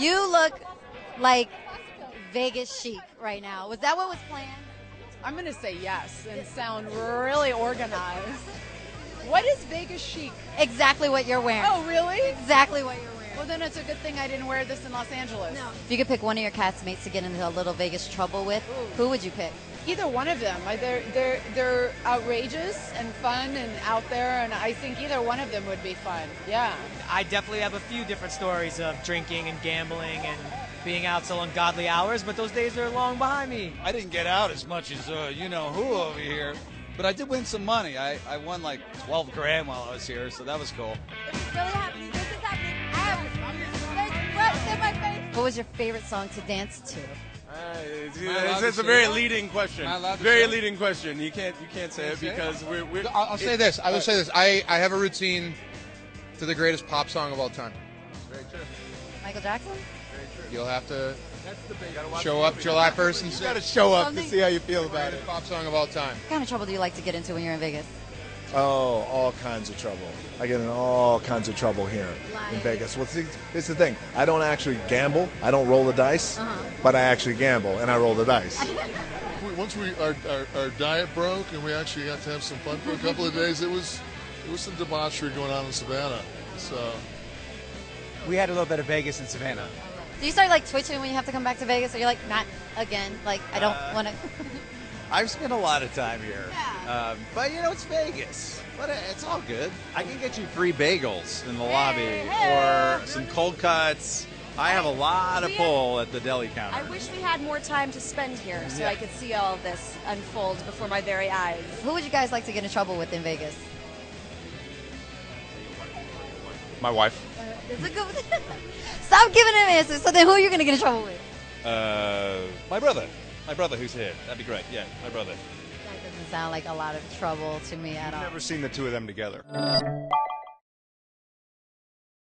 You look like Vegas chic right now. Was that what was planned? I'm going to say yes and sound really organized. What is Vegas chic? Exactly what you're wearing. Oh, really? Exactly what you're wearing. Well, then it's a good thing I didn't wear this in Los Angeles. No. If you could pick one of your castmates to get into a little Vegas trouble with, who would you pick? Either one of them. They're outrageous and fun and out there, and I think either one of them would be fun. Yeah. I definitely have a few different stories of drinking and gambling and being out till ungodly hours, but those days are long behind me. I didn't get out as much as you know who over here, but I did win some money. I won like 12 grand while I was here, so that was cool. This is really happening. This is happening. There's in my face. What was your favorite song to dance to? It's a very leading question. Very leading question. You can't say it because we're. I'll say this. I will say this. I have a routine to the greatest pop song of all time. Very true. Michael Jackson. Very true. You'll have to show up July 1st. You got to show up to see how you feel about it. Pop song of all time. What kind of trouble do you like to get into when you're in Vegas? Oh, all kinds of trouble. I get in all kinds of trouble here in Vegas. Well, see, here's the thing. I don't actually gamble. I don't roll the dice, but I actually gamble, and I roll the dice. Once our diet broke and we actually got to have some fun for a couple of days, it was some debauchery going on in Savannah. So we had a little bit of Vegas in Savannah. Do you start like twitching when you have to come back to Vegas, or you're like, not again? Like I don't want to. I've spent a lot of time here, yeah. But you know, it's Vegas, but it's all good. I can get you free bagels in the lobby or some cold cuts. I have a lot of pull at the deli counter. I wish we had more time to spend here so I could see all of this unfold before my very eyes. Who would you guys like to get in trouble with in Vegas? My wife. That's a good one. Stop giving him answers. So then who are you going to get in trouble with? My brother. My brother who's here. That'd be great. Yeah, my brother. That doesn't sound like a lot of trouble to me at all. I've never seen the two of them together.